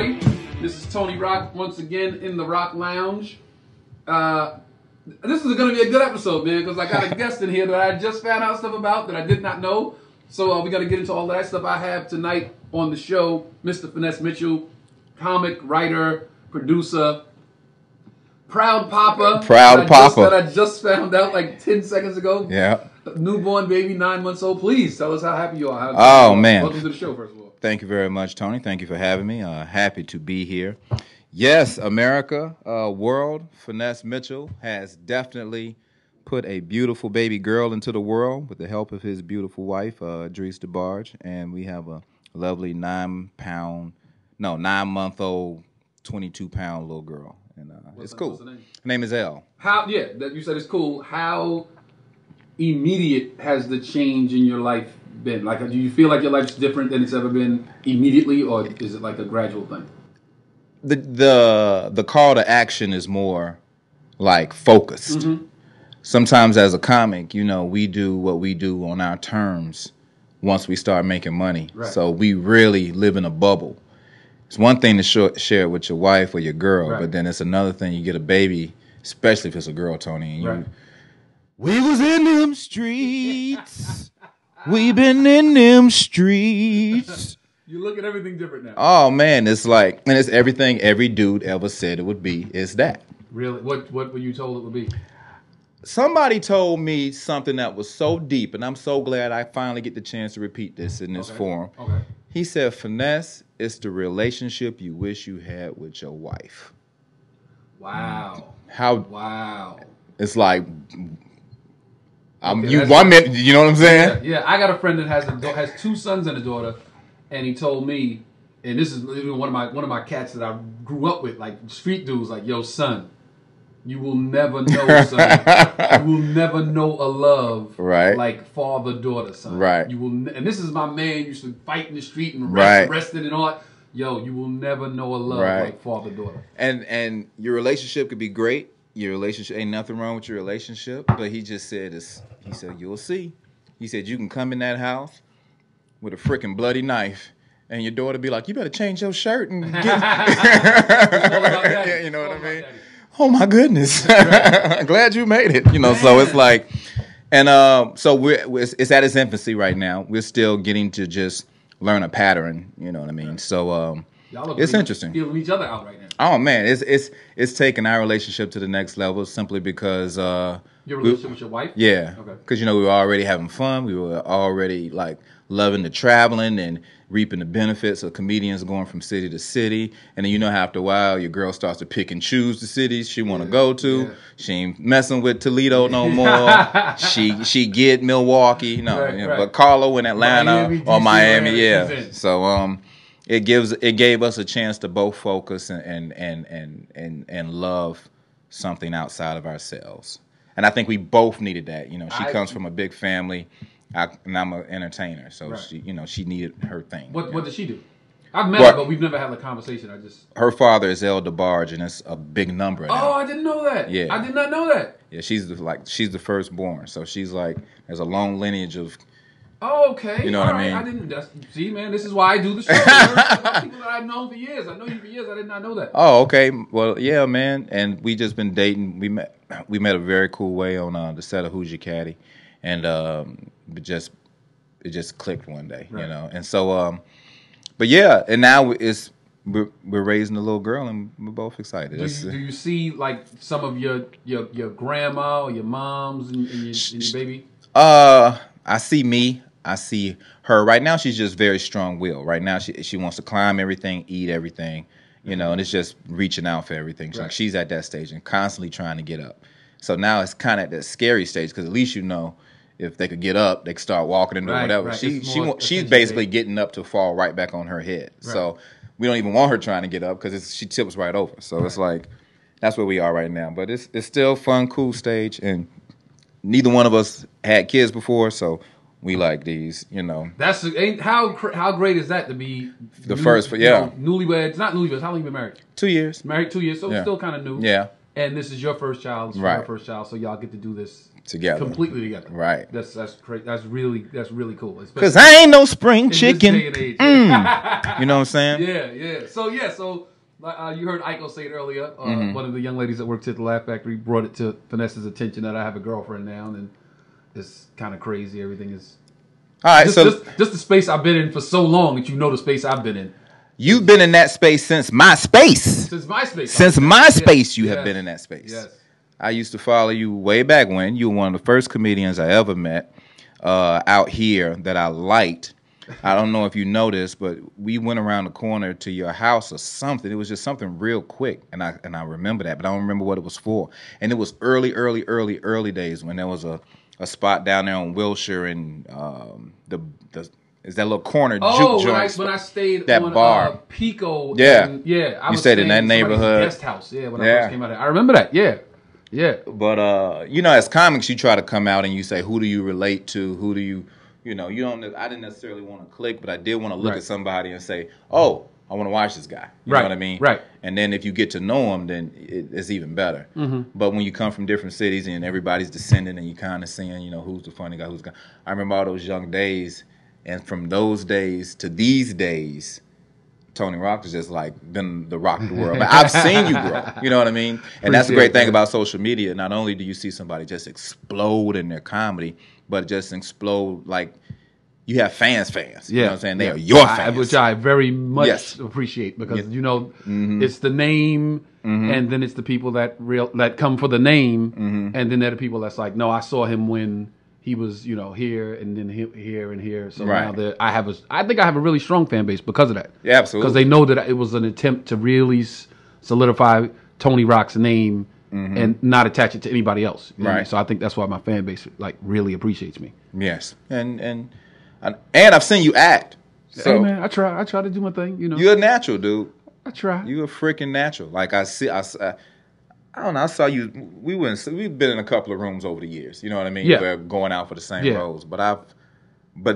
everybody. This is Tony Rock once again in the Rock Lounge. This is going to be a good episode, man, because I got a guest in here that I just found out stuff about that I did not know. So we got to get into all that stuff. I have tonight on the show Mr. Finesse Mitchell, comic, writer, producer, proud papa. That I just found out like 10 seconds ago. Yeah. Newborn baby, 9 months old. Please tell us how happy you are. Oh, man. Welcome to the show, first of all. Thank you very much, Tony. Thank you for having me. Happy to be here. Yes, America, world, Finesse Mitchell has definitely put a beautiful baby girl into the world with the help of his beautiful wife, Dries DeBarge, and we have a lovely 9-month-old, 22-pound little girl, and it's cool. What's her name? Her name is El. Yeah, that you said it's cool. How immediate has the change in your life been? Like, do you feel like your life's different than it's ever been immediately, or is it like a gradual thing? The call to action is more like focused. Mm-hmm. Sometimes as a comic, you know, we do what we do on our terms once we start making money. Right. So we really live in a bubble. It's one thing to share with your wife or your girl, right, but then it's another thing you get a baby, especially if it's a girl, Tony. And you, right. We was in them streets. We been in them streets. You look at everything different now. Oh, man. It's like, and it's everything every dude ever said it would be. It's that. Really? What were you told it would be? Somebody told me something that was so deep, and I'm so glad I finally get the chance to repeat this in this forum. Okay. He said, Finesse, it's the relationship you wish you had with your wife. Wow. How? Wow. It's like... you know what I'm saying? Yeah, I got a friend that has two sons and a daughter, and he told me, and this is one of my cats that I grew up with, like street dudes, like, yo, son, you will never know, son, you will never know a love, right, like father daughter, son, right. You will, and this is my man used to fight in the street and right, arrested and all. Yo, you will never know a love, right, like father daughter. And your relationship could be great. Your relationship, ain't nothing wrong with your relationship, but he just said, he said, you'll see. He said, you can come in that house with a freaking bloody knife, and your daughter be like, you better change your shirt and get... yeah, you know what I mean? Oh, my goodness. Glad you made it. You know, so it's like... And so it's at its infancy right now. We're still getting to just learn a pattern, you know what I mean? So... it's interesting. Feeling each other out right now. Oh man, it's taking our relationship to the next level simply because your relationship with your wife. Yeah, okay. Because you know we were already having fun. We were already like loving the traveling and reaping the benefits of comedians going from city to city. And then you know, after a while, your girl starts to pick and choose the cities she want to go to. Yeah. She ain't messing with Toledo no more. she get Milwaukee, no, right, right. But Carlo in Atlanta, Miami, DC, or Miami, yeah. So It gave us a chance to both focus and love something outside of ourselves, and I think we both needed that. You know, she comes from a big family, and I'm an entertainer, so right, she needed her thing. What does she do? I've met her, but we've never had a conversation. Her father is El DeBarge, and it's a big number. Oh, I didn't know that. Yeah, I did not know that. Yeah, she's the firstborn, so she's like there's a long lineage of. Oh, okay. You know what I mean? See, man, this is why I do the show. People that I've known for years. I know you for years. I did not know that. Oh, okay. Well, yeah, man. And we just been dating. We met a very cool way on the set of Who's Your Caddy, and it just clicked one day, right, you know. And so, but yeah, and now we're raising a little girl, and we're both excited. Do you see like some of your grandma or your moms and your baby? I see me. I see her. Right now, she's just very strong-willed. Right now, she wants to climb everything, eat everything, you know, and it's just reaching out for everything. So right, she's at that stage and constantly trying to get up. So now it's kind of at that scary stage because at least you know if they could get up, they could start walking and right, whatever. Right. She's basically getting up to fall right back on her head. Right. So we don't even want her trying to get up because she tips right over. So right, it's like that's where we are right now. But it's still fun, cool stage, and neither one of us had kids before, so we like these, you know. That's how great is that to be the first, yeah, newlyweds? Not newlyweds. How long you been married? 2 years. Married 2 years, so yeah, it's still kind of new. Yeah. And this is your first child, this is my first child, so y'all get to do this together, completely together. Right. That's crazy. That's really cool. Because I ain't no spring chicken. In this day and age. You know what I'm saying? Yeah, yeah. So yeah, so you heard Iko say it earlier. One of the young ladies that works at the Laugh Factory brought it to Finesse's attention that I have a girlfriend now, and it's kind of crazy. Everything is. All right, so just the space I've been in for so long that you know the space I've been in. You've been in that space since MySpace. Since MySpace. Since MySpace, you have been in that space. Yes. I used to follow you way back when. You were one of the first comedians I ever met out here that I liked. I don't know if you noticed, but we went around the corner to your house or something. It was just something real quick, and I remember that, but I don't remember what it was for. And it was early days when there was a spot down there on Wilshire and the is that little corner juke joint? Oh, when I stayed that on bar. Pico. Yeah. And, yeah. I was stayed in that neighborhood. Guest house. Yeah, when I first came out there. I remember that. Yeah. Yeah. But, you know, as comics, you try to come out and you say, who do you relate to? Who do you, you know, you don't, I didn't necessarily want to click, but I did want to look at somebody and say, oh, I want to watch this guy. You know what I mean? Right. And then if you get to know him, then it's even better. But when you come from different cities and everybody's descending and you kind of seeing, you know, who's the funny guy, who's the guy. I remember all those young days. And from those days to these days, Tony Rock has just like been the rock of the world. But I've seen you grow. You know what I mean? And that's the great thing about social media. Not only do you see somebody just explode in their comedy, but just explode like you have fans. You know what I'm saying? They are your fans. Which I very much appreciate because, you know, it's the name and then it's the people that come for the name. And then there are the people that's like, no, I saw him when... He was, you know, here and then here and here. So now that I think I have a really strong fan base because of that. Yeah, absolutely. Because they know that it was an attempt to really solidify Tony Rock's name and not attach it to anybody else. You know what I mean? So I think that's why my fan base like really appreciates me. Yes, and I've seen you act. So hey man, I try to do my thing. You know, you're a natural, dude. I try. You're a freaking natural. Like I don't know, I saw you, we've been in a couple of rooms over the years, you know what I mean? Yeah. We're going out for the same roles, but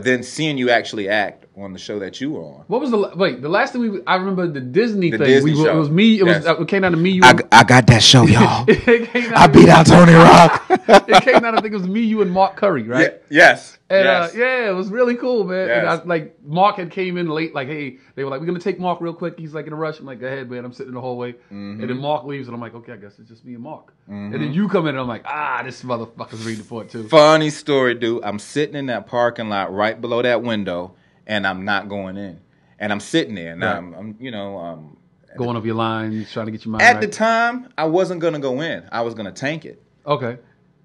then seeing you actually act on the show that you were on. What was the last thing I remember the Disney thing. Disney show. It was me, it came down to me, you. I got that show, y'all. I beat out Tony Rock. It came down, I think it was me, you, and Mark Curry, right? Yes. And yeah, it was really cool, man. Yes. And I, like Mark had came in late, like, hey, they were like, we're gonna take Mark real quick. He's like in a rush. I'm like, go ahead, man. I'm sitting in the hallway, and then Mark leaves, and I'm like, okay, I guess it's just me and Mark. And then you come in, and I'm like, this motherfucker's reading for it too. Funny story, dude. I'm sitting in that parking lot right below that window, and I'm not going in, and I'm sitting there, and I'm you know, going over your lines, trying to get your mind. At the time, I wasn't gonna go in. I was gonna tank it. Okay.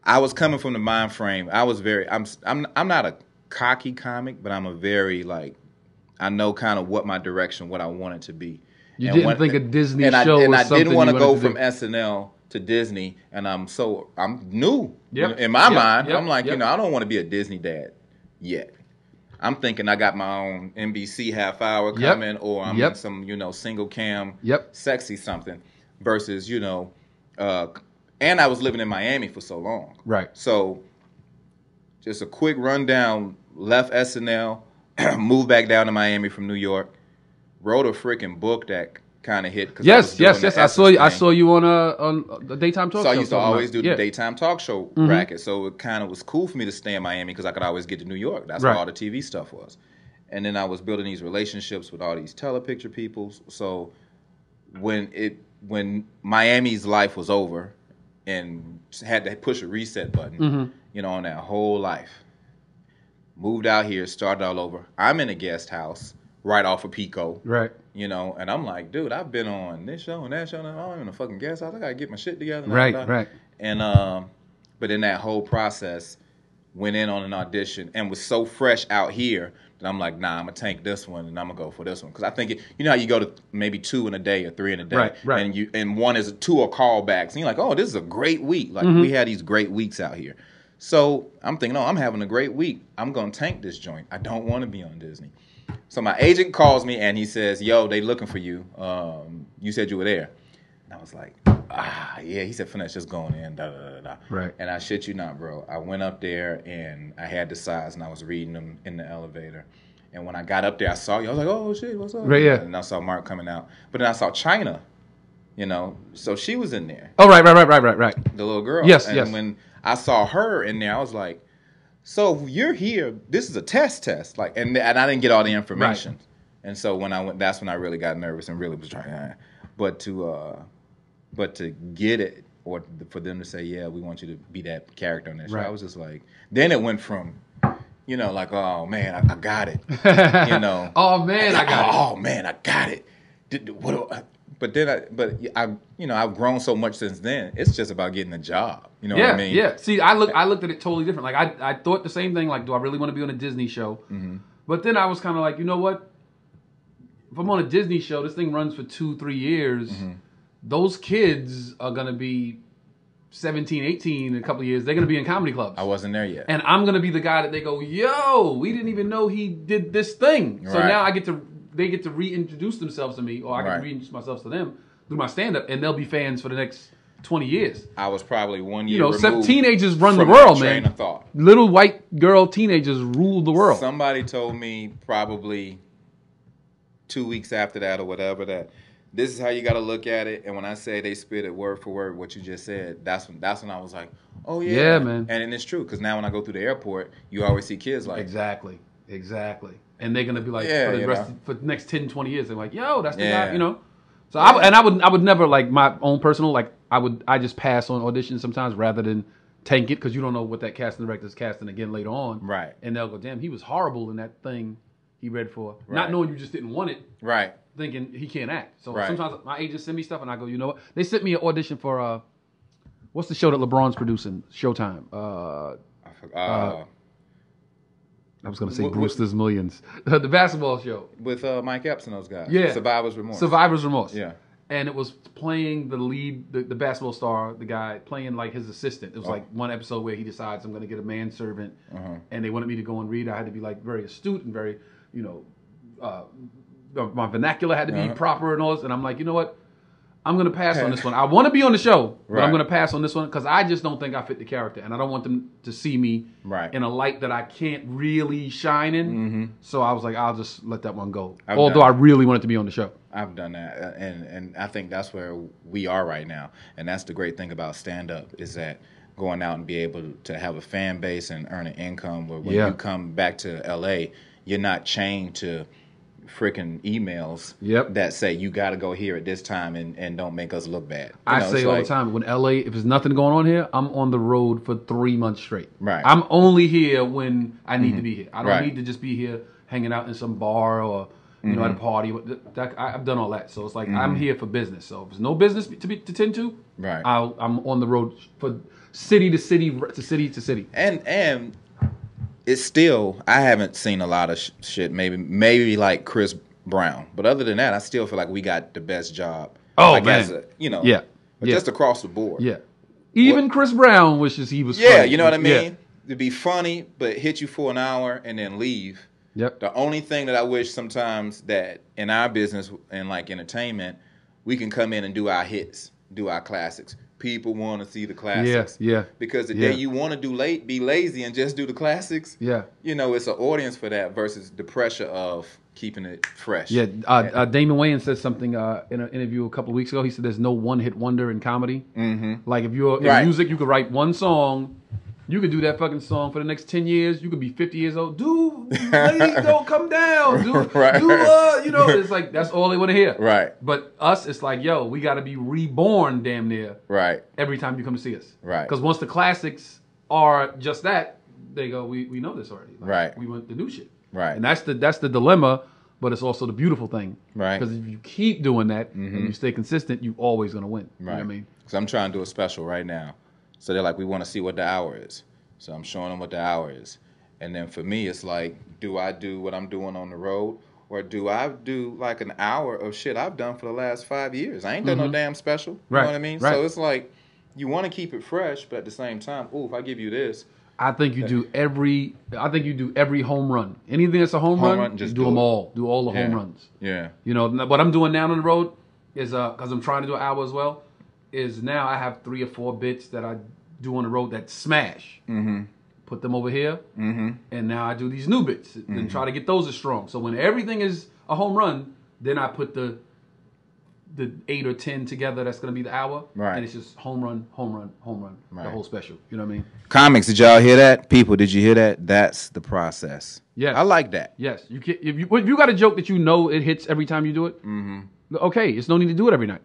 I was coming from the mind frame. I was very. I'm not a cocky comic, but I'm a very like. I know kind of what my direction, what I want it to be. You didn't think a Disney show was something. I didn't want to go from SNL to Disney, and I'm new in my mind. I'm like, you know, I don't want to be a Disney dad yet. I'm thinking I got my own NBC half hour coming, or I'm in some single cam, sexy something, versus And I was living in Miami for so long. Right. So just a quick rundown, left SNL, moved back down to Miami from New York, wrote a freaking book that kind of hit. Yes. I saw you on a daytime talk show. So I used to always do the daytime talk show bracket. So it kind of was cool for me to stay in Miami because I could always get to New York. That's where all the TV stuff was. And then I was building these relationships with all these telepicture people. So when Miami's life was over, and had to push a reset button, on that whole life. Moved out here, started all over. I'm in a guest house right off of Pico. Right. You know, and I'm like, dude, I've been on this show and that show, and I'm in a fucking guest house. I got to get my shit together. Right. And, but in that whole process, went in on an audition and was so fresh out here that I'm like, nah, I'm going to tank this one and I'm going to go for this one. Because I think, you know how you go to maybe 2 in a day or 3 in a day. Right. And 1 is 2 are callbacks. And you're like, oh, this is a great week. Like, we had these great weeks out here. So I'm thinking, oh, I'm having a great week. I'm going to tank this joint. I don't want to be on Disney. So my agent calls me and he says, yo, they looking for you. You said you were there. And I was like, yeah. He said, Finesse, just going in, da-da-da-da. Right. And I shit you not, bro. I went up there, and I had the sides, and I was reading them in the elevator. And when I got up there, I saw you. I was like, oh, shit, what's up? Right, yeah. And I saw Mark coming out. But then I saw Chyna you know. So she was in there. Oh, right. The little girl. Yes, and yes. And when I saw her in there, I was like, so you're here. This is a test. Like, and I didn't get all the information. Right. And so when I went, that's when I really got nervous and really was trying. But to get it, or for them to say, yeah, we want you to be that character on that show, right. I was just like, then it went from, you know, like, oh man, I got it, you know, oh man, I got it. I've grown so much since then. It's just about getting a job, you know what I mean? Yeah, see, I looked at it totally different. Like I thought the same thing. Like, do I really want to be on a Disney show? Mm-hmm. But then I was kind of like, you know what? If I'm on a Disney show, this thing runs for 2-3 years. Mm-hmm. Those kids are going to be 17, 18 in a couple of years. They're going to be in comedy clubs. I wasn't there yet. And I'm going to be the guy that they go, yo, we didn't even know he did this thing. Right. So now they get to reintroduce themselves to me, or I can reintroduce myself to them through my stand-up, and they'll be fans for the next 20 years. I was probably 1 year removed. You know, teenagers run the world, man. Train of thought. Little white girl teenagers rule the world. Somebody told me probably 2 weeks after that or whatever that, this is how you got to look at it. And when I say they spit it word for word, what you just said, that's when I was like, oh, yeah. Yeah, man. And it's true, because now when I go through the airport, you always see kids like... Exactly. And they're going to be like, yeah, for the next 10, 20 years, they're like, yo, that's the guy, you know? So I would never, like, my own personal, like, I just pass on auditions sometimes rather than tank it, because you don't know what that casting director's casting again later on. Right. And they'll go, damn, he was horrible in that thing he read for. Right. Not knowing you just didn't want it. Right. Thinking he can't act. So sometimes my agents send me stuff and I go, you know what? They sent me an audition for, what's the show that LeBron's producing? Showtime. I was going to say Brewster's Millions. The basketball show. With Mike Epps and those guys. Yeah. Survivor's Remorse. Yeah. And it was playing the lead, the basketball star, the guy, playing like his assistant. It was like one episode where he decides I'm going to get a manservant. Uh-huh. And they wanted me to go and read. I had to be like very astute and very, you know, my vernacular had to be proper and all this, and I'm like, you know what? I'm going to pass on this one. I want to be on the show, but I'm going to pass on this one because I just don't think I fit the character, and I don't want them to see me in a light that I can't really shine in. Mm-hmm. So I was like, I'll just let that one go, although I really wanted to be on the show. I've done that, and I think that's where we are right now, and that's the great thing about stand-up is that going out and be able to have a fan base and earn an income where when you come back to L.A., you're not chained to freaking emails that say you got to go here at this time and don't make us look bad. I say all the time, when LA, if there's nothing going on here, I'm on the road for 3 months straight. Right. I'm only here when I need to be here. I don't need to just be here hanging out in some bar or you know, at a party. I've done all that, so it's like I'm here for business. So if there's no business to tend to, I'm on the road for city to city. And it's still, I haven't seen a lot of shit, maybe like Chris Brown. But other than that, I still feel like we got the best job. Oh, like, man. Just across the board. Yeah. Even Chris Brown wishes he was funny. Yeah, you know what I mean? Yeah. It'd be funny, but hit you for an hour and then leave. Yep. The only thing that I wish sometimes that in our business and like entertainment, we can come in and do our hits, do our classics. People want to see the classics. Yeah, yeah. Because the day you want to be lazy and just do the classics. Yeah. You know, it's an audience for that versus the pressure of keeping it fresh. Yeah. Damon Wayans said something in an interview a couple of weeks ago. He said there's no one-hit wonder in comedy. Mm-hmm. Like, if you're in music, you could write one song. You could do that fucking song for the next 10 years. You could be 50 years old. Dude, ladies, don't come down. Dude, you know, it's like, that's all they want to hear. Right. But us, it's like, yo, we got to be reborn damn near. Right. Every time you come to see us. Right. Because once the classics are just that, they go, we know this already. Like, right. We want the new shit. Right. And that's the dilemma, but it's also the beautiful thing. Right. Because if you keep doing that and you stay consistent, you're always going to win. Right. You know what I mean? Because I'm trying to do a special right now. So they're like, we want to see what the hour is. So I'm showing them what the hour is. And then for me, it's like, do I do what I'm doing on the road? Or do I do like an hour of shit I've done for the last 5 years? I ain't done no damn special. Right. You know what I mean? Right. So it's like, you want to keep it fresh, but at the same time, ooh, if I give you this. I think you do every home run. Anything that's a home run, just do them all. Do all the home runs. Yeah. You know, what I'm doing now on the road is, because I'm trying to do an hour as well, is now I have 3 or 4 bits that I do on the road that smash. Mm-hmm. Put them over here, and now I do these new bits and try to get those as strong. So when everything is a home run, then I put the the 8 or 10 together that's going to be the hour. Right. And it's just home run, home run, home run. Right. The whole special. You know what I mean? Comics, did y'all hear that? People, did you hear that? That's the process. Yes. I like that. Yes. You can, if you got a joke that you know it hits every time you do it, okay, it's no need to do it every night.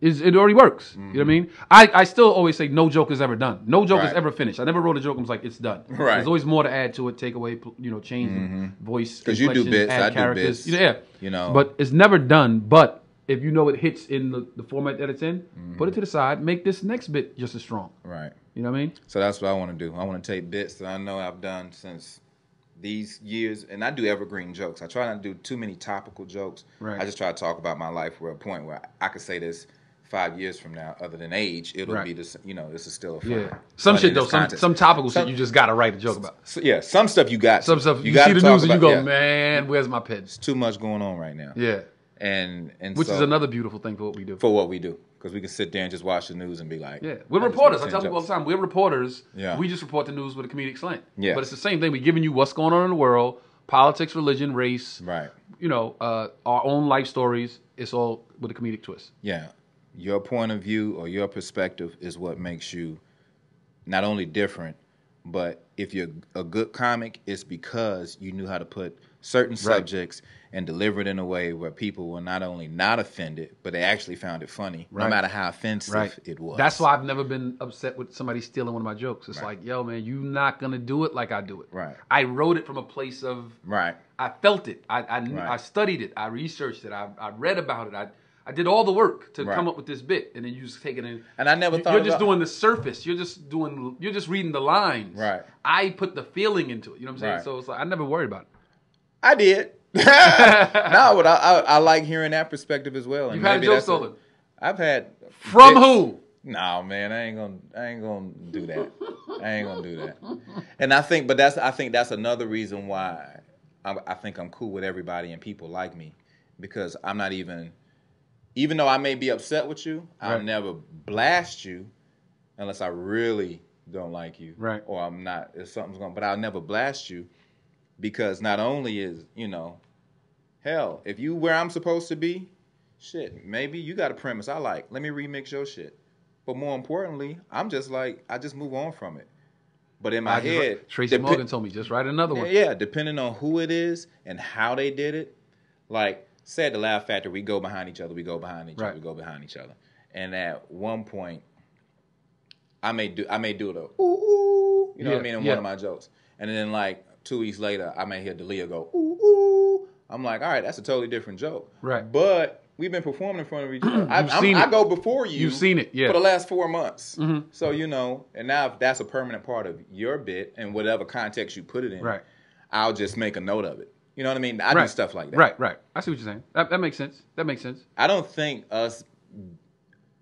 It already works. You know what I mean? I still always say no joke is ever done. No joke is ever finished. I never wrote a joke. I was like, it's done. Right. There's always more to add to it, take away, you know, change the voice. Because you do bits, I do bits. Yeah. You know. But it's never done. But if you know it hits in the format that it's in, put it to the side. Make this next bit just as strong. Right. You know what I mean? So that's what I want to do. I want to take bits that I know I've done since these years, and I do evergreen jokes. I try not to do too many topical jokes. Right. I just try to talk about my life. We're at a point where I could say this 5 years from now, other than age, it'll be this. You know, this is still a fun. Yeah. Some shit though, some topical shit you just gotta write a joke about. Yeah, some stuff you got. Some stuff you see the news and you go, man, where's my pen? It's too much going on right now. Yeah, and which is another beautiful thing for what we do. For what we do, because we can sit there and just watch the news and be like, yeah, we're reporters. I tell people all the time, we're reporters. Yeah, we just report the news with a comedic slant. Yeah, but it's the same thing. We're giving you what's going on in the world, politics, religion, race. Right. You know, our own life stories. It's all with a comedic twist. Yeah. Your point of view or your perspective is what makes you not only different, but if you're a good comic, it's because you knew how to put certain subjects and deliver it in a way where people were not only not offended, but they actually found it funny, no matter how offensive it was. That's why I've never been upset with somebody stealing one of my jokes. It's like, yo, man, you're not going to do it like I do it. Right. I wrote it from a place of... Right. I felt it. I studied it. I researched it. I read about it. I did all the work to come up with this bit, and then you just take it in. And I never thought you're just doing the surface. You're just reading the lines. Right. I put the feeling into it. You know what I'm saying? Right. So it's like I never worried about it. I did. No, but I like hearing that perspective as well. And you've had a joke stolen. I've had from who? No, man, I ain't gonna do that. I ain't gonna do that. And I think that's another reason why I think I'm cool with everybody and people like me, because I'm not even. Even though I may be upset with you, I'll never blast you unless I really don't like you. Right. Or I'm not, if something's going, but I'll never blast you because not only is, you know, hell, if you where I'm supposed to be, shit, maybe you got a premise I like. Let me remix your shit. But more importantly, I'm just like, I just move on from it. But in my head... Tracy Morgan told me, just write another one. Yeah, depending on who it is and how they did it, like... Say at the Laugh Factory, we go behind each other, we go behind each other. And at one point, I may do the ooh, ooh, you know what I mean, in one of my jokes. And then like 2 weeks later, I may hear D'Elia go, ooh, ooh. I'm like, all right, that's a totally different joke. Right. But we've been performing in front of each other. I go before you. You've seen it, yeah. For the last 4 months. Mm-hmm. So, you know, and now if that's a permanent part of your bit and whatever context you put it in, I'll just make a note of it. You know what I mean? I do stuff like that. Right, right. I see what you're saying. That makes sense. That makes sense. I don't think us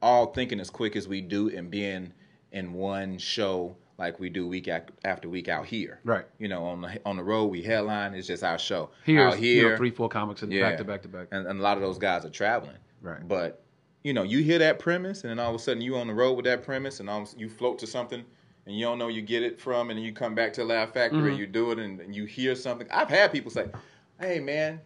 all thinking as quick as we do and being in one show like we do week after week out here. Right. You know, on the road, we headline. It's just our show. Out here. You know, 3-4 comics and back to back to back. And a lot of those guys are traveling. Right. But, you know, you hear that premise and then all of a sudden you on the road with that premise and you float to something. And you don't know you get it from, and you come back to Laugh Factory, you do it, and you hear something. I've had people say, hey, man,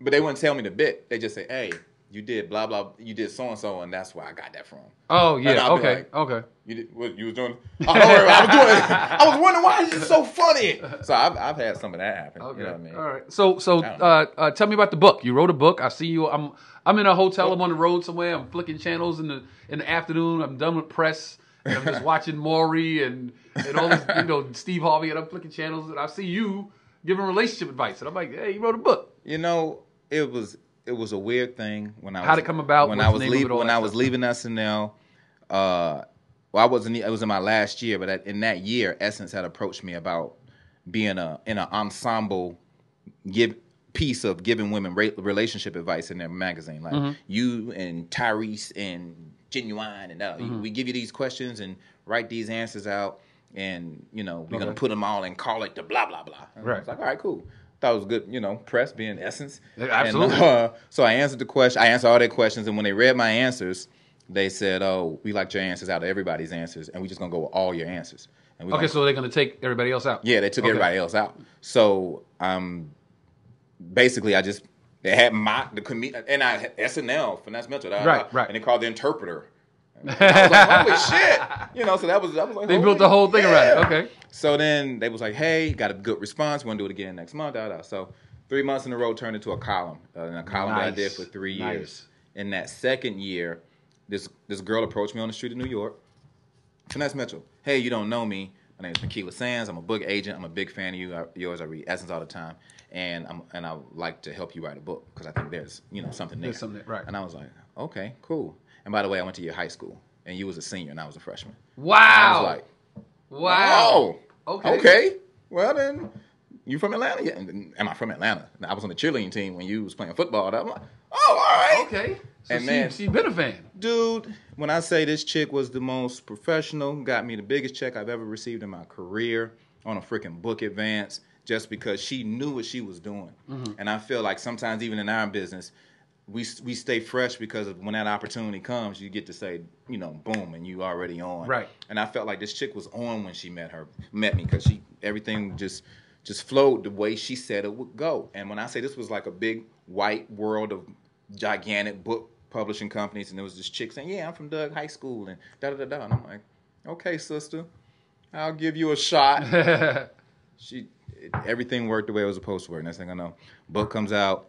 but they wouldn't tell me the bit. They just say, hey, you did blah, blah, you did so-and-so, and that's where I got that from. Oh, yeah, okay, like, okay. You was doing? Oh, don't worry, I was wondering why this is so funny. So I've had some of that happen, okay. You know what I mean? All right, so tell me about the book. You wrote a book. I see you. I'm in a hotel. I'm on the road somewhere. I'm flicking channels in the afternoon. I'm done with press. And I'm just watching Maury and all this, you know, Steve Harvey, and I'm flicking channels, and I see you giving relationship advice, and I'm like, hey, you wrote a book. You know, it was a weird thing when I come about when I was leaving SNL. Well, it was in my last year, but in that year, Essence had approached me about being in an ensemble piece of giving women relationship advice in their magazine, like you and Tyrese and Genuine and we give you these questions and write these answers out, and you know we're gonna put them all and call it the blah blah blah. And I was like, all right, cool. Thought it was good, you know, press being Essence. Yeah, absolutely. And, so I answered the question. I answered all their questions, and when they read my answers, they said, "Oh, we like your answers out of everybody's answers, and we're just gonna go with all your answers." And we so they're gonna take everybody else out. Yeah, they took everybody else out. So basically, I just They had mocked the comedian, and I SNL, Finesse Mitchell. Right. And they called the interpreter. And I was like, holy shit. You know, so that was like, they built the whole thing around it. Okay. So then they was like, hey, got a good response. We're going to do it again next month. So 3 months in a row turned into a column. That I did for 3 years. In that second year, this girl approached me on the street in New York. Finesse Mitchell. Hey, you don't know me. My name is Makila Sands. I'm a book agent. I'm a big fan of yours. I read Essence all the time. And I would like to help you write a book because I think there's something there. There's something, right. And I was like, okay, cool. And by the way, I went to your high school, and you was a senior, and I was a freshman. Wow. And I was like, wow. Oh, okay. Well, then, you from Atlanta? Yeah. Am I from Atlanta? And I was on the cheerleading team when you was playing football. And I'm like, oh, all right. Okay. So and man, she's been a fan. Dude, when I say this chick was the most professional, got me the biggest check I've ever received in my career on a freaking book advance, just because she knew what she was doing. Mm-hmm. And I feel like sometimes even in our business, we stay fresh because of when that opportunity comes, you get to say, boom, and you already on. Right. And I felt like this chick was on when she met me because everything just flowed the way she said it would go. And when I say this was like a big white world of gigantic book publishing companies, and there was this chick saying, yeah, I'm from Doug High School, and da-da-da-da. And I'm like, okay, sister, I'll give you a shot. Everything worked the way it was supposed to work. Next thing I know, book comes out.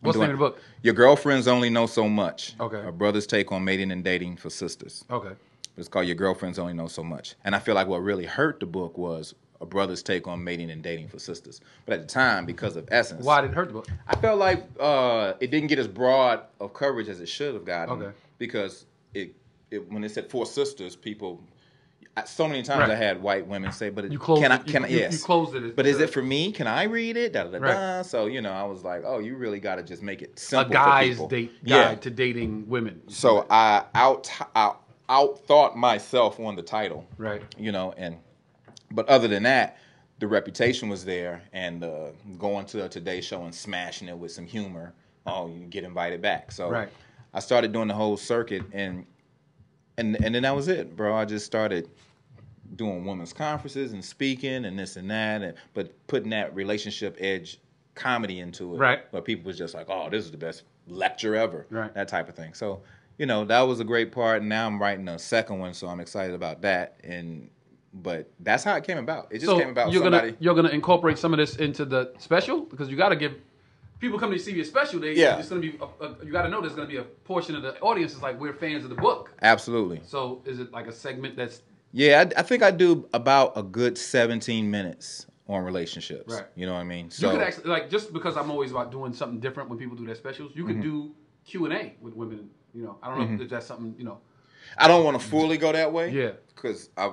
What's the name of the book? Your Girlfriends Only Know So Much. Okay. A Brother's Take on Mating and Dating for Sisters. Okay. It's called Your Girlfriends Only Know So Much. And I feel like what really hurt the book was A Brother's Take on Mating and Dating for Sisters. But at the time, because of Essence. Why did it hurt the book? I felt like it didn't get as broad of coverage as it should have gotten. Okay. Because when it said 4 sisters, people... So many times I had white women say, but you closed it. But is it for me? Can I read it? Da, da, da, da. So, I was like, oh, you really got to just make it simple. A guy's guide to dating women. So I thought myself on the title. Right. But other than that, the reputation was there, and going to a Today Show and smashing it with some humor, you get invited back. So I started doing the whole circuit, and then that was it, bro. I just started doing women's conferences and speaking and this and that, but putting that relationship edge comedy into it. Right. Where people was just like, oh, this is the best lecture ever. Right. That type of thing. So, that was a great part. Now I'm writing a second one, so I'm excited about that. But that's how it came about. It just came about. You're going to incorporate some of this into the special? Because you got to give... People come to see your special, it's going to be you got to know there's going to be a portion of the audience is like, we're fans of the book. Absolutely. So is it like a segment that's... Yeah, I think I do about a good 17 minutes on relationships. Right. You know what I mean? So, you could actually, just because I'm always about doing something different when people do their specials, you could do Q&A with women, I don't know if that's something, I don't want to fully go that way. Yeah.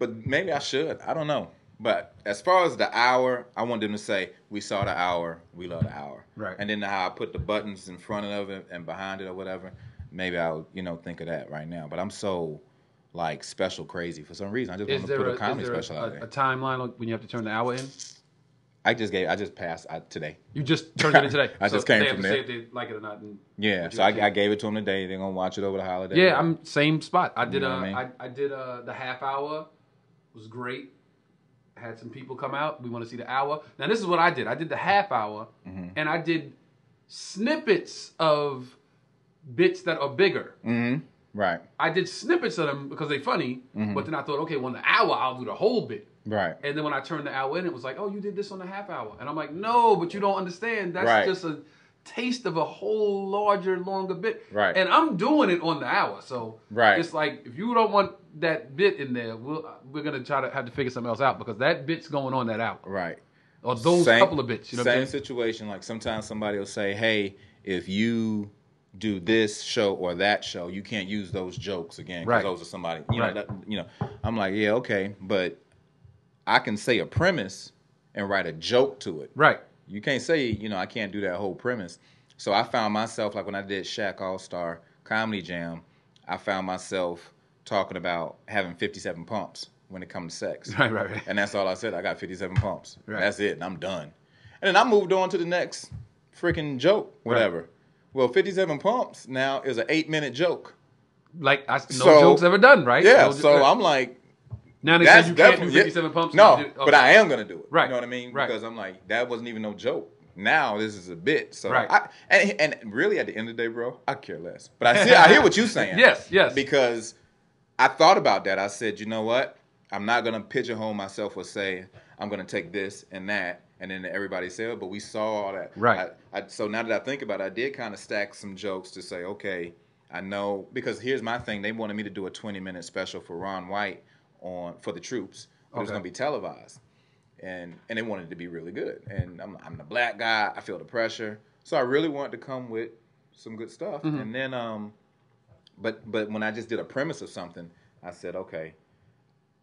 But maybe I should. I don't know. But as far as the hour, I want them to say, we saw the hour, we love the hour. Right. And then how I put the buttons in front of it and behind it or whatever, maybe I'll, think of that right now. But I'm so, special crazy for some reason. I just want to put a comedy special out there. Is there a timeline when you have to turn the hour in? I today. You just turned it in today. I just came from there. They have to say if they like it or not. Yeah, so I gave it to them today. They're going to watch it over the holiday. Yeah, I'm same spot. I did the half hour. It was great. Had some people come out. We want to see the hour. Now, this is what I did. I did the half hour, and I did snippets of bits that are bigger. Mm-hmm. Right. I did snippets of them because they're funny, but then I thought, okay, in the hour, I'll do the whole bit. Right. And then when I turned the hour in, it was like, oh, you did this on the half hour. And I'm like, no, but you don't understand. That's just a taste of a whole larger, longer bit. Right. And I'm doing it on the hour. So it's like, if you don't want that bit in there, we're going to try to have to figure something else out because that bit's going on that hour. Right. Or those couple of bits. You know what I'm saying? Same situation. Like sometimes somebody will say, hey, if you do this show or that show, you can't use those jokes again because those are somebody. I'm like, yeah, okay. But I can say a premise and write a joke to it. Right. You can't say, I can't do that whole premise. So I found myself, when I did Shaq All-Star Comedy Jam, I found myself talking about having 57 pumps when it comes to sex. Right. And that's all I said. I got 57 pumps. Right. That's it, and I'm done. And then I moved on to the next freaking joke, whatever. Right. Well, 57 pumps now is an 8-minute joke. No joke's ever done, right? Yeah, I'm like... Now they said you can't do 57 pumps. No, but I am going to do it. Right. You know what I mean? Right. Because I'm like, that wasn't even no joke. now this is a bit. So right. And really, at the end of the day, bro, I care less. But I hear what you're saying. Yes, yes. Because I thought about that. I said, you know what? I'm not going to pigeonhole myself or say I'm going to take this and that. And then everybody said, oh, but we saw all that. Right. So now that I think about it, I did kind of stack some jokes to say, okay, I know. Because here's my thing. They wanted me to do a 20-minute special for Ron White for the troops. But okay. It was going to be televised. And they wanted it to be really good. And I'm the black guy. I feel the pressure. So I really wanted to come with some good stuff. Mm-hmm. And then, but when I just did a premise of something, I said, okay,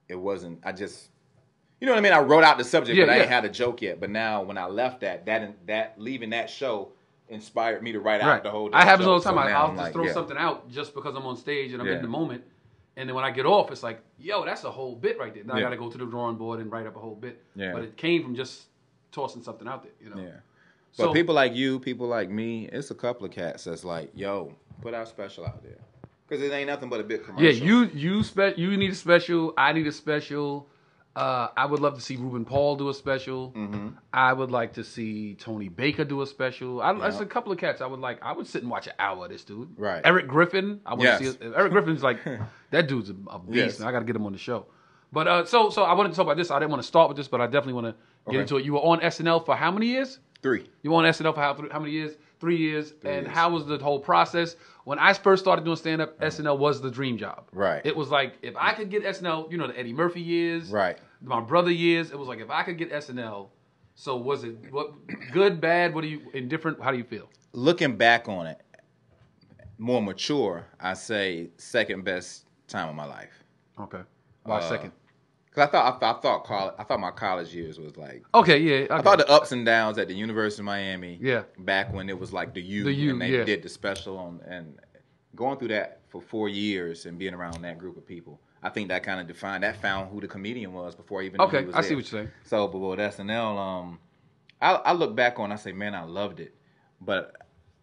it wasn't, I just... You know what I mean? I wrote out the subject, but I ain't had a joke yet. But now, when I left that leaving that show inspired me to write out the whole. I have all the time. So I'll just throw something out just because I'm on stage and I'm in the moment. And then when I get off, it's like, yo, that's a whole bit right there. Now I got to go to the drawing board and write up a whole bit. Yeah. But it came from just tossing something out there, you know. Yeah. But so, people like you, people like me, it's a couple of cats that's like, yo, put our special out there because it ain't nothing but a bit commercial. Yeah, you need a special. I need a special. I would love to see Ruben Paul do a special. Mm-hmm. I would like to see Tony Baker do a special. There's a couple of cats I would like. I would sit and watch an hour of this dude. Right. Eric Griffin. I want to see. Eric Griffin's like that dude's a beast. Yes. And I got to get him on the show. But so I wanted to talk about this. I didn't want to start with this, but I definitely want to get into it. You were on SNL for how many years? 3. You were on SNL for how many years? 3 years. And how was the whole process? When I first started doing stand-up, SNL was the dream job. Right. It was like, if I could get SNL, you know, the Eddie Murphy years. Right. My brother years. It was like, if I could get SNL, so was it good, bad, what do you, indifferent, how do you feel? Looking back on it, more mature, I say second best time of my life. Okay. Why second? Because I thought my college years was like... Okay, yeah. Okay. I thought the ups and downs at the University of Miami, back when it was like the U and they did the special on, and going through that for 4 years and being around that group of people, I think that kind of defined, that found who the comedian was before I even knew he was there. Okay, I see what you're saying. So, but with SNL, I look back on it, I say, man, I loved it. But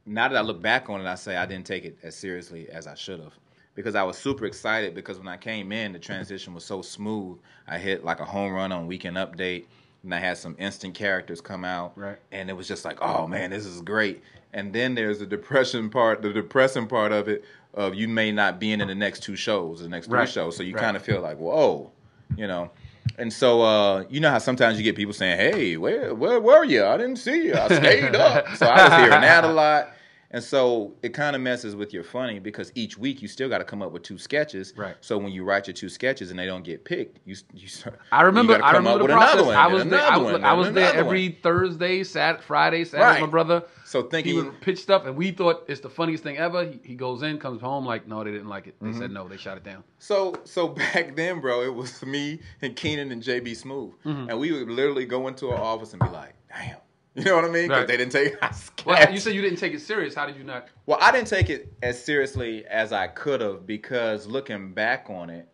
now that I look back on it, I say I didn't take it as seriously as I should have. Because I was super excited because when I came in, the transition was so smooth. I hit like a home run on Weekend Update, and I had some instant characters come out. Right. And it was just like, oh, man, this is great. And then there's the depressing part of it, of you may not be in the next 2 shows, the next 3 shows. So you kind of feel like, whoa, you know. And so, you know how sometimes you get people saying, hey, where were you? I didn't see you. I stayed up. So I was hearing that a lot. And so it kind of messes with your funny because each week you still got to come up with 2 sketches. Right. So when you write your 2 sketches and they don't get picked, you got to come up with another one. I was there every Thursday, Friday, with my brother. So he would pitch stuff, and we thought it's the funniest thing ever. He goes in, comes home, like, no, they didn't like it. They said no, they shot it down. So back then, bro, it was me and Keenan and JB Smooth, and we would literally go into our office and be like, damn. You know what I mean? Because they didn't take it. Well, you said you didn't take it serious. How did you not? Well, I didn't take it as seriously as I could have because looking back on it,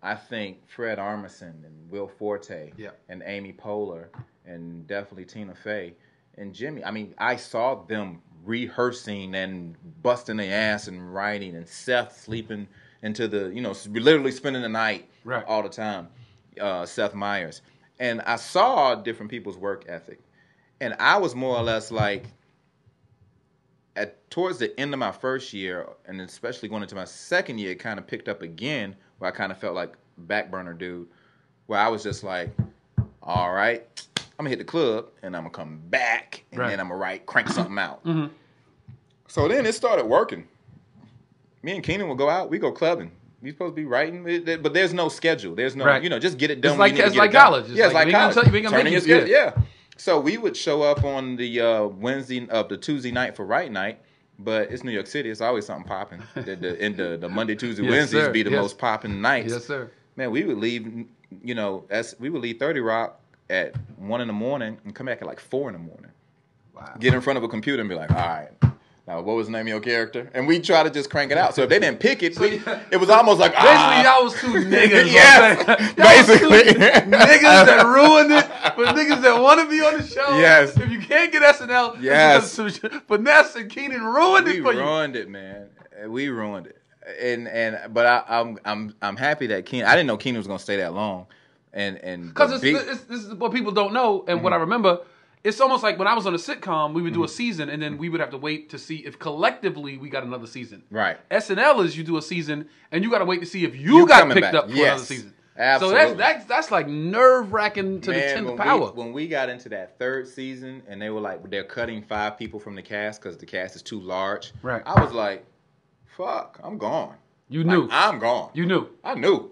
I think Fred Armisen and Will Forte and Amy Poehler and definitely Tina Fey and Jimmy. I mean, I saw them rehearsing and busting their ass and writing and Seth sleeping into the, you know, literally spending the night all the time, Seth Meyers. And I saw different people's work ethic. And I was more or less like, towards the end of my first year, and especially going into my second year, it kind of picked up again, where I kind of felt like back burner dude, where I was just like, all right, I'm going to hit the club, and I'm going to come back, and then I'm going to crank something out. Mm-hmm. So then it started working. Me and Keenan would go out, we go clubbing. You're supposed to be writing, but there's no schedule. There's no, you know, just get it done. It's like college. It's like college. Turning your schedule. So we would show up on the Tuesday night for Write Night, but it's New York City. It's always something popping. The Monday, Tuesday, Wednesdays would be the most popping nights. Yes, sir. Man, we would leave, you know, we would leave 30 Rock at 1 in the morning and come back at like 4 in the morning. Wow. Get in front of a computer and be like, all right, now what was the name of your character? And we try to just crank it out. So if they didn't pick it, it was almost like, basically, y'all was 2 niggas. Yes, basically. 2 niggas that ruined it. For niggas that want to be on the show, if you can't get SNL, Finesse and Keenan ruined it for you. We ruined it, man. We ruined it. But I'm happy that Keenan. I didn't know Keenan was gonna stay that long, because this is what people don't know. And what I remember It's almost like when I was on a sitcom, we would do a season, and then we would have to wait to see if collectively we got another season. Right. SNL is you do a season, and you got to wait to see if you got picked up for another season. Absolutely. So that's like nerve-wracking to the 10th power. When we got into that third season, and they were like, they're cutting 5 people from the cast because the cast is too large. Right. I was like, fuck, I'm gone. You knew. Like, I'm gone. You knew. I knew.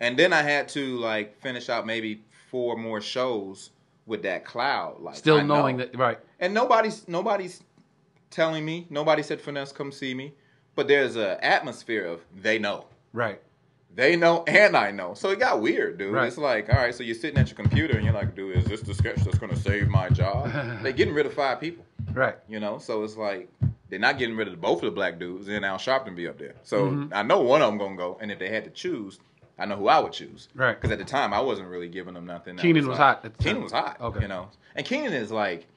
And then I had to like finish out maybe 4 more shows with that cloud, like still knowing that, right? And nobody's telling me. Nobody said, "Finesse, come see me." But there's an atmosphere of they know, right? They know, and I know. So it got weird, dude. Right. It's like, all right, so you're sitting at your computer and you're like, dude, is this the sketch that's gonna save my job? They're getting rid of 5 people, right? You know, so it's like they're not getting rid of both of the black dudes, and Al Sharpton be up there. So I know one of them gonna go, and if they had to choose, I know who I would choose. Right. Because at the time, I wasn't really giving them nothing. Keenan was hot. Keenan was hot. Okay. You know? And Keenan is like,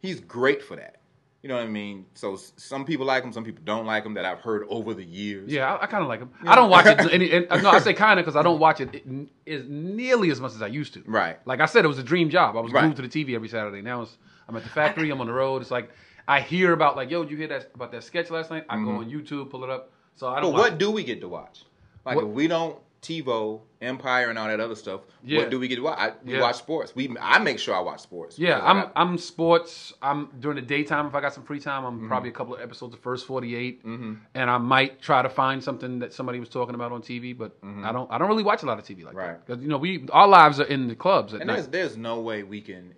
he's great for that. You know what I mean? So some people like him, some people don't like him that I've heard over the years. Yeah, I kind of like him. Yeah. I don't watch it. No, I say kind of because I don't watch it as nearly as much as I used to. Right. Like I said, it was a dream job. I was glued to the TV every Saturday. Now I'm at the factory. I'm on the road. It's like I hear about like, yo, did you hear about that sketch last night? I go on YouTube, pull it up. So I don't. But what do we get to watch? Like if we don't. TiVo, Empire, and all that other stuff. Yeah. What do we get to watch? We watch sports. I make sure I watch sports. Yeah, I'm sports. I'm during the daytime. If I got some free time, I'm probably a couple of episodes of First 48, and I might try to find something that somebody was talking about on TV. But I don't really watch a lot of TV like that because you know our lives are in the clubs. At night. There's no way we can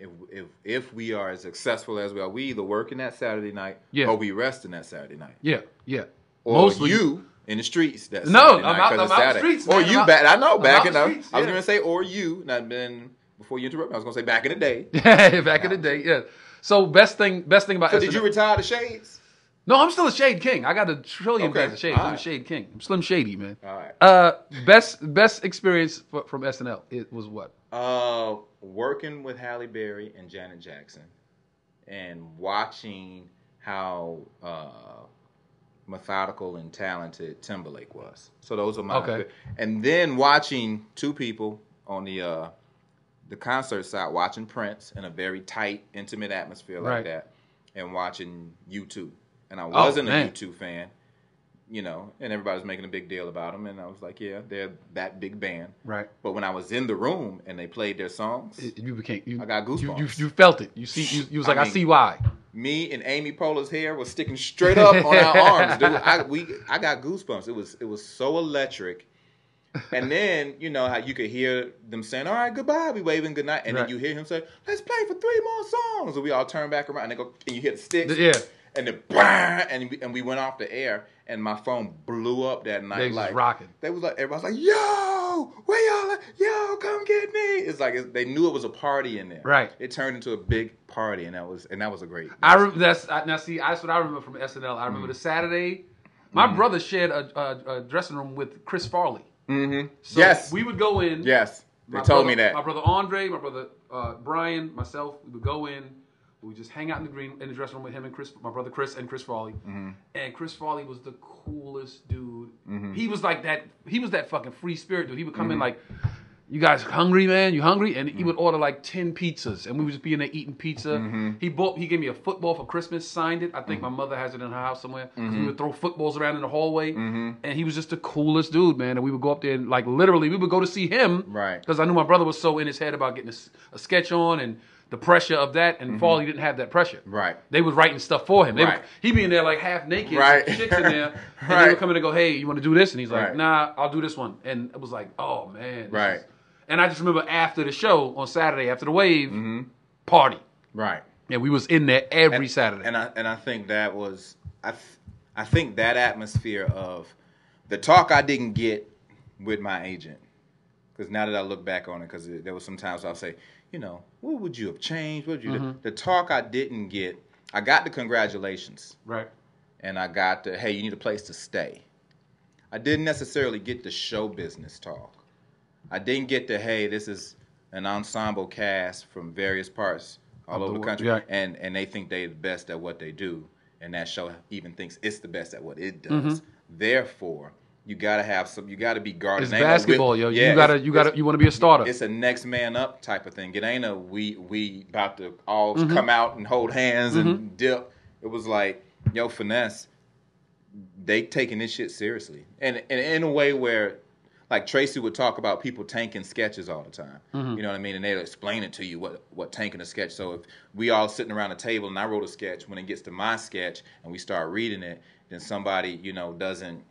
if we are as successful as we are, we either work in that Saturday night or we rest in that Saturday night. Yeah, yeah. Or mostly you. In the streets, that's no. I'm out the streets. Man. Or you back? I know back in the. Streets, I was gonna say, or you. Not been before you interrupt me. I was gonna say back in the day. Back in the day. Yeah. So best thing about. So did you retire the shades? No, I'm still a shade king. I got a trillion pairs of shades. Right. I'm a shade king. I'm Slim Shady, man. All right. Best experience from SNL. It was what? Working with Halle Berry and Janet Jackson, and watching how. Methodical and talented Timberlake was. So those are my and then watching 2 people on the concert side, watching Prince in a very tight, intimate atmosphere like that, and watching U2. And I wasn't a U2 fan, you know, and everybody's making a big deal about them, and I was like, yeah, they're that big band. Right. But when I was in the room and they played their songs, I got goosebumps. You felt it. You was like, I see why. Me and Amy Poehler's hair was sticking straight up on our arms, dude. I got goosebumps. It was so electric. And then, you know, how you could hear them saying, all right, goodbye, we waving goodnight. And then you hear him say, let's play for 3 more songs. And we all turn back around and they go, and you hear the sticks. Yeah. And then, and we went off the air. And my phone blew up that night. They was like, rocking. They was like, everybody's like, yo, where y'all at? Yo, come get me. It's like they knew it was a party in there. Right. It turned into a big party, and that was a great. That's what I remember from SNL. I remember the Saturday. My brother shared a dressing room with Chris Farley. So we would go in. Yes. They told me that. My brother Andre, my brother Brian, myself, we would go in. We just hang out in the dressing room with him and Chris, my brother Chris and Chris Farley. And Chris Farley was the coolest dude. He was like that. He was that fucking free spirit dude. He would come in like, "You guys hungry, man? You hungry?" And he would order like 10 pizzas, and we would just be in there eating pizza. He gave me a football for Christmas, signed it. I think my mother has it in her house somewhere. We would throw footballs around in the hallway, and he was just the coolest dude, man. And we would go up there and like literally, we would go to see him, right? Because I knew my brother was so in his head about getting a sketch on and. The pressure of that, and Farley didn't have that pressure. Right. They was writing stuff for him. He'd be in there like half naked, chicks in there, and they would come in and go, "Hey, you want to do this?" And he's like, "Nah, I'll do this one." And it was like, "Oh man." Right. And I just remember after the show on Saturday after the wave party. Right. And we was in there every Saturday. And I think that was I think that atmosphere of the talk I didn't get with my agent, because now that I look back on it, because there was some times I'll say. You know, what would you have changed? What would you do? The talk I didn't get, I got the congratulations. Right. And I got the, hey, you need a place to stay. I didn't necessarily get the show business talk. I didn't get the, hey, this is an ensemble cast from various parts all over the country. Yeah. And they think they're the best at what they do. And that show even thinks it's the best at what it does. Therefore, you gotta have some. You gotta be guarded. It's basketball, yo. Yeah, you want to be a starter. It's a next man up type of thing. It ain't a we about to all come out and hold hands and dip. It was like, yo, Finesse, they taking this shit seriously, and in a way where, like, Tracy would talk about people tanking sketches all the time. You know what I mean? And they'll explain it to you what tanking a sketch. So if we all sitting around a table and I wrote a sketch, when it gets to my sketch and we start reading it, then somebody, doesn't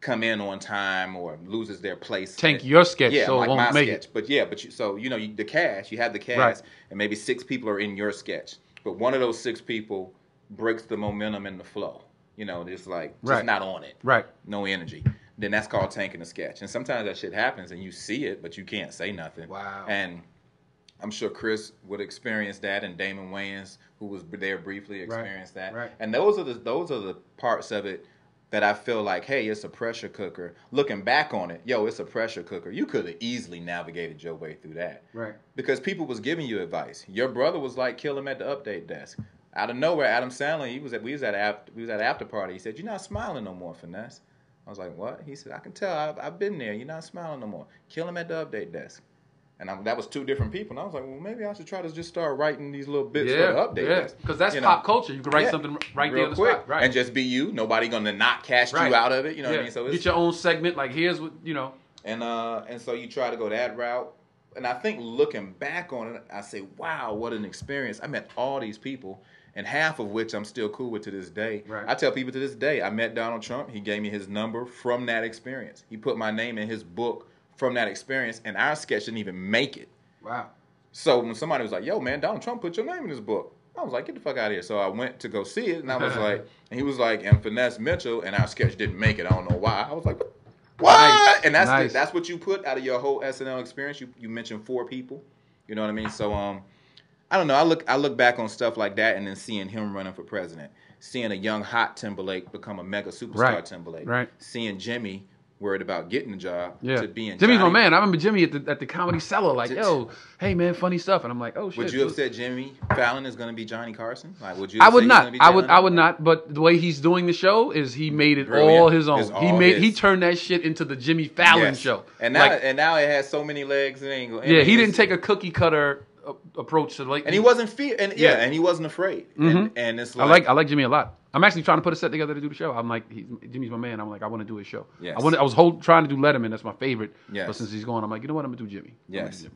come in on time or loses their place. Tank your sketch, so like it won't make sketch. It. But yeah, but you have the cast, right, and maybe six people are in your sketch, but one of those six people breaks the momentum and the flow. Just like just not on it, right? No energy. Then that's called tanking a sketch. And sometimes that shit happens, and you see it, but you can't say nothing. Wow. And I'm sure Chris would experience that, and Damon Wayans, who was there briefly, experienced that. Right. And those are the parts of it that I feel like, hey, it's a pressure cooker. Looking back on it, yo, it's a pressure cooker. You could have easily navigated your way through that. Right. Because people was giving you advice. Your brother was like, kill him at the update desk. Out of nowhere, Adam Sandler, we was at an after party. He said, you're not smiling no more, Finesse. I was like, what? He said, I can tell. I've been there. You're not smiling no more. Kill him at the update desk. And that was two different people. And I was like, well, maybe I should try to just start writing these little bits for the update. Yeah, because that's pop culture. You can write something right there on the spot. Right. And just be you. Nobody going to not cast you out of it. You know what I mean? So get your own segment. Like, here's what, And so you try to go that route. And I think looking back on it, I say, wow, what an experience. I met all these people, and half of which I'm still cool with to this day. Right. I tell people to this day, I met Donald Trump. He gave me his number from that experience. He put my name in his book from that experience, and our sketch didn't even make it. Wow. So when somebody was like, yo, man, Donald Trump put your name in his book, I was like, get the fuck out of here. So I went to go see it, and I was like, and he was like, and Finesse Mitchell, and our sketch didn't make it. I don't know why. I was like, what? Nice. And that's what you put out of your whole SNL experience. You mentioned four people. You know what I mean? So, I don't know. I look back on stuff like that, and then seeing him running for president, seeing a young, hot Timberlake become a mega superstar Timberlake, seeing Jimmy worried about getting a job to being Jimmy's Johnny. My man. I remember Jimmy at the Comedy Cellar, like, yo, hey man, funny stuff, and I'm like, oh shit. Would you have said Jimmy Fallon is going to be Johnny Carson? Like, would you? I would not. I would not. But the way he's doing the show is he made it all his own. He turned that shit into the Jimmy Fallon show. And now it has so many legs and angles. Yeah, he didn't take a cookie cutter approach to like, and he wasn't fear, and and he wasn't afraid. And it's like, I like Jimmy a lot. I'm actually trying to put a set together to do the show. I'm like, Jimmy's my man. I'm like, I want to do his show. Yes. I was trying to do Letterman. That's my favorite. Yes. But since he's gone, I'm like, you know what? I'm gonna do Jimmy. Yes.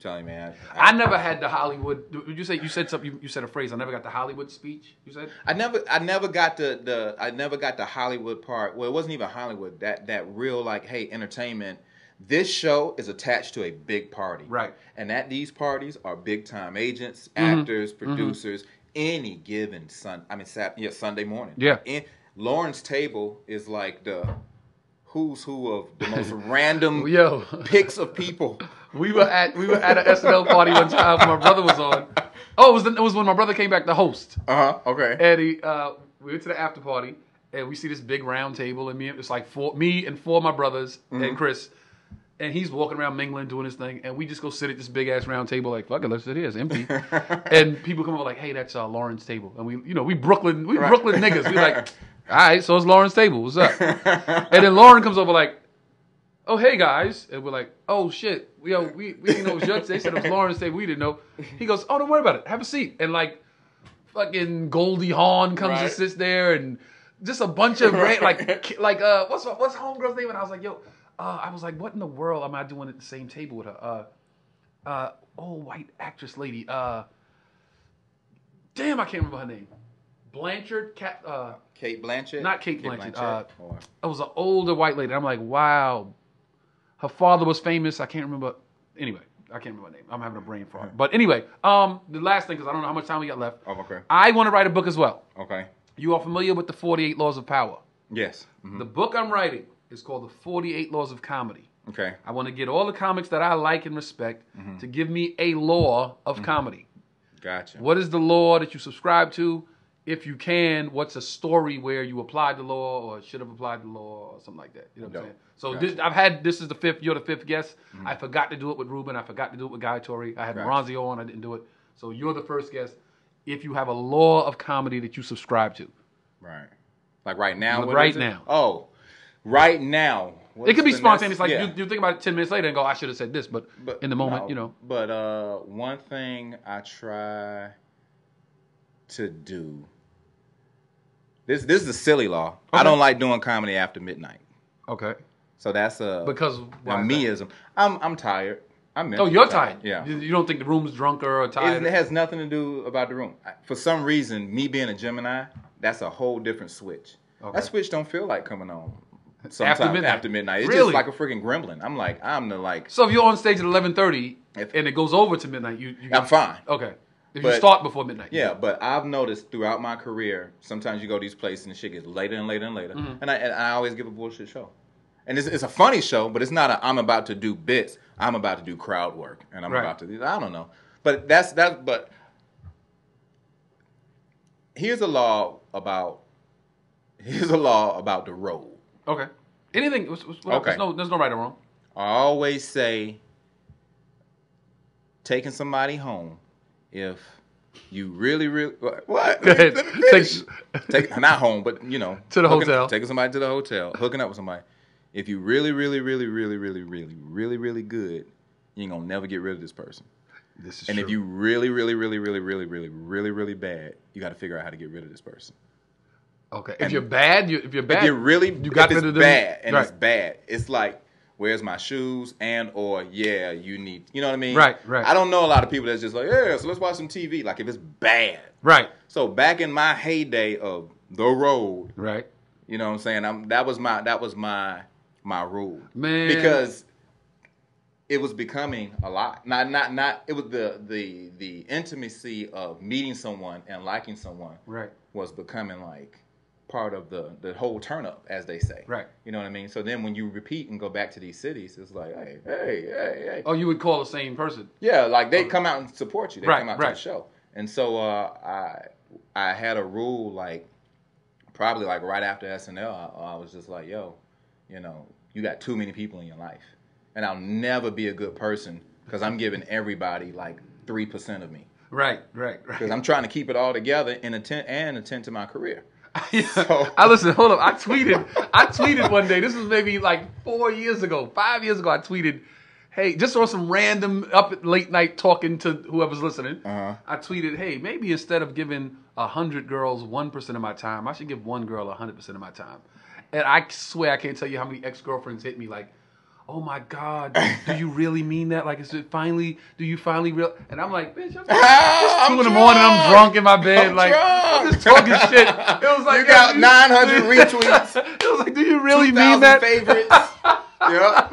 Tell him, man. I never had the Hollywood. You said a phrase. I never got the Hollywood speech. You said I never got the Hollywood part. Well, it wasn't even Hollywood. That real, like, hey, entertainment. This show is attached to a big party, right? And at these parties are big time agents, actors, producers. Any given Sunday morning. Yeah. Lauren's table is like the who's who of the most random picks of people. We were at an SNL party one time when my brother was on. Oh, it was when my brother came back, the host. Okay. And we went to the after party, and we see this big round table, and it's like me and four of my brothers and Chris. And he's walking around mingling, doing his thing, and we just go sit at this big ass round table, like, fuck it, let's sit here, it's empty. And people come over like, hey, that's Lauren's table, and we Brooklyn niggas, we like, all right, so it's Lauren's table, what's up? And then Lauren comes over like, oh hey guys, and we're like, oh shit, we didn't know it was your table. They said it was Lauren's table, we didn't know. He goes, oh, don't worry about it, have a seat, and like, fucking Goldie Hawn comes and sits there, and just a bunch of what's homegirl's name? And I was like, yo. I was like, what in the world am I doing at the same table with her? Old white actress lady. Damn, I can't remember her name. Kate Blanchett? Not Kate Blanchett. It was an older white lady. I'm like, wow. Her father was famous. I can't remember. Anyway, I can't remember her name. I'm having a brain fart. But anyway, the last thing, because I don't know how much time we got left. Oh, okay. I want to write a book as well. Okay. You are familiar with the 48 Laws of Power? Yes. Mm-hmm. The book I'm writing... It's called The 48 Laws of Comedy. Okay. I want to get all the comics that I like and respect to give me a law of comedy. Gotcha. What is the law that you subscribe to? If you can, what's a story where you applied the law or should have applied the law or something like that? You know what I'm saying? So this is the fifth, you're the fifth guest. I forgot to do it with Ruben. I forgot to do it with Guy Torrey. I had Ronzio on. I didn't do it. So you're the first guest. If you have a law of comedy that you subscribe to. Right. Like right now? What is it? Oh. right now. It could be spontaneous. Like you think about it 10 minutes later and go, I should have said this, but in the moment, you know. But one thing I try to do. This is a silly law. Okay. I don't like doing comedy after midnight. Okay. So that's a meism. I'm tired. You're tired. Yeah. You don't think the room's drunker or tired? It has nothing to do about the room. For some reason, me being a Gemini, that's a whole different switch. Okay. That switch don't feel like coming on. Sometimes after midnight. It's really? Just like a freaking gremlin. I'm like. So if you're on stage at 11:30 and it goes over to midnight, I'm fine. Okay. You start before midnight. Yeah, but I've noticed throughout my career, sometimes you go to these places and shit gets later and later and later. Mm-hmm. And I always give a bullshit show. And it's a funny show, but it's not I'm about to do bits. I'm about to do crowd work. And I'm about to do, I don't know. But but here's a law about the road. Okay. Anything, there's no right or wrong. I always say taking somebody home. If you really what? Take not home, but you know, to the hotel. Taking somebody to the hotel, hooking up with somebody. If you really good, you ain't gonna never get rid of this person. This is true. And if you really bad, you got to figure out how to get rid of this person. Okay. If you're bad, you got rid of them. Bad and it's bad. It's like, where's my shoes? And or, yeah, you need... You know what I mean? Right. I don't know a lot of people that's just like, yeah, so let's watch some TV. Like, if it's bad. Right. So, back in my heyday of the road... Right. You know what I'm saying? That was my rule. Man. Because it was becoming a lot. Not. It was the intimacy of meeting someone and liking someone... Right. ...was becoming like... part of the whole turn up, as they say. Right. You know what I mean? So then when you repeat and go back to these cities, it's like, hey. Oh, you would call the same person? Yeah, like they come out and support you. They come out to the show. And so I had a rule, like, probably like right after SNL, I was just like, yo, you know, you got too many people in your life. And I'll never be a good person because I'm giving everybody like 3% of me. Right. Because I'm trying to keep it all together and attend to my career. So. Hold up. I tweeted one day. This was maybe like 5 years ago. I tweeted, hey, just on some random up at late night talking to whoever's listening. Uh-huh. I tweeted, hey, maybe instead of giving 100 girls 1% of my time, I should give one girl 100% of my time. And I swear I can't tell you how many ex-girlfriends hit me like, oh my God, do you really mean that? Like, is it finally, do you finally real? And I'm like, bitch, it's 2 in the morning, I'm drunk in my bed. I'm just talking shit. It was like, you got 900 retweets. It was like, do you really mean that? 2,000 favorites. Yeah.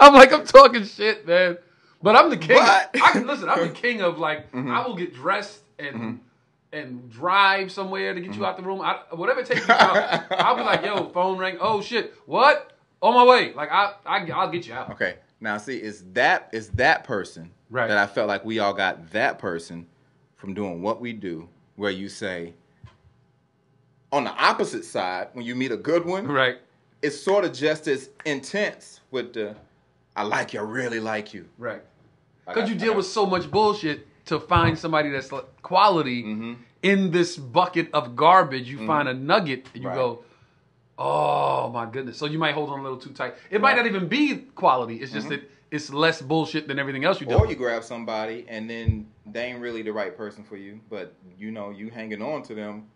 I'm like, I'm talking shit, man. But I'm the king. I'm the king of like, mm-hmm. I will get dressed and... Mm-hmm. and drive somewhere to get mm-hmm. you out the room. Whatever it takes you out, I'll be like, yo, phone rang. Oh, shit. What? On my way. Like, I'll get you out. Okay. Now, see, it's that person that I felt like we all got that person from doing what we do, where you say, on the opposite side, when you meet a good one, it's sort of just as intense with the, I really like you. Right. Because you deal with so much bullshit to find somebody that's quality mm-hmm. in this bucket of garbage. You mm-hmm. find a nugget and you go, oh, my goodness. So you might hold on a little too tight. It might not even be quality. It's just that it's less bullshit than everything else you do. Or you grab somebody and then they ain't really the right person for you, but, you know, you hanging on to them